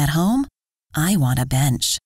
At home, I want a bench.